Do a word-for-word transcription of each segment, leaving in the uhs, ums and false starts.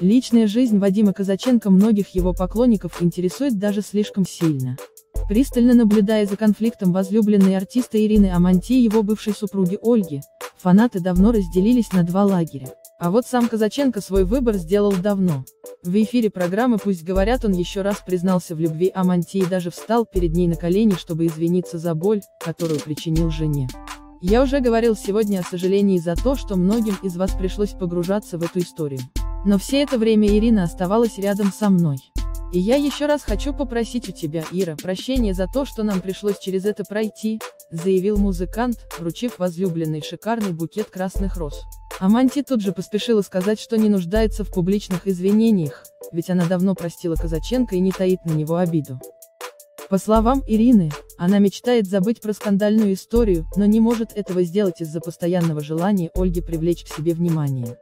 Личная жизнь Вадима Казаченко многих его поклонников интересует даже слишком сильно. Пристально наблюдая за конфликтом возлюбленной артиста Ирины Аманти и его бывшей супруги Ольги, фанаты давно разделились на два лагеря. А вот сам Казаченко свой выбор сделал давно. В эфире программы «Пусть говорят» он еще раз признался в любви Аманти и даже встал перед ней на колени, чтобы извиниться за боль, которую причинил жене. «Я уже говорил сегодня о сожалении за то, что многим из вас пришлось погружаться в эту историю. Но все это время Ирина оставалась рядом со мной. И я еще раз хочу попросить у тебя, Ира, прощения за то, что нам пришлось через это пройти», заявил музыкант, вручив возлюбленной шикарный букет красных роз. Аманти тут же поспешила сказать, что не нуждается в публичных извинениях, ведь она давно простила Казаченко и не таит на него обиду. По словам Ирины, она мечтает забыть про скандальную историю, но не может этого сделать из-за постоянного желания Ольги привлечь к себе внимание.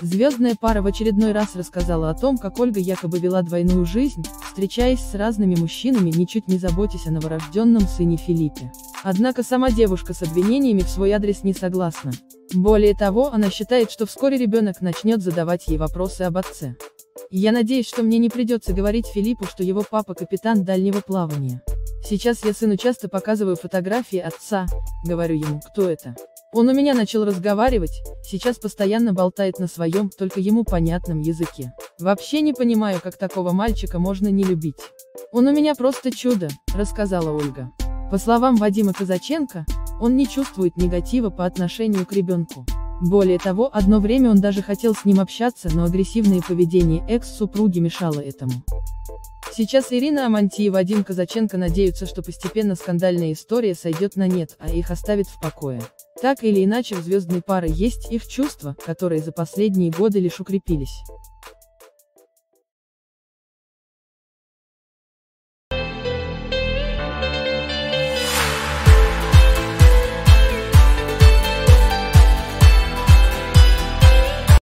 Звездная пара в очередной раз рассказала о том, как Ольга якобы вела двойную жизнь, встречаясь с разными мужчинами, ничуть не заботясь о новорожденном сыне Филиппе. Однако сама девушка с обвинениями в свой адрес не согласна. Более того, она считает, что вскоре ребенок начнет задавать ей вопросы об отце. «Я надеюсь, что мне не придется говорить Филиппу, что его папа капитан дальнего плавания. Сейчас я сыну часто показываю фотографии отца, говорю ему, кто это. Он у меня начал разговаривать, сейчас постоянно болтает на своем, только ему понятном языке. Вообще не понимаю, как такого мальчика можно не любить. Он у меня просто чудо», — рассказала Ольга. По словам Вадима Казаченко, он не чувствует негатива по отношению к ребенку. Более того, одно время он даже хотел с ним общаться, но агрессивное поведение экс-супруги мешало этому. Сейчас Ирина Аманти и Вадим Казаченко надеются, что постепенно скандальная история сойдет на нет, а их оставит в покое. Так или иначе, в звездной паре есть их чувства, которые за последние годы лишь укрепились.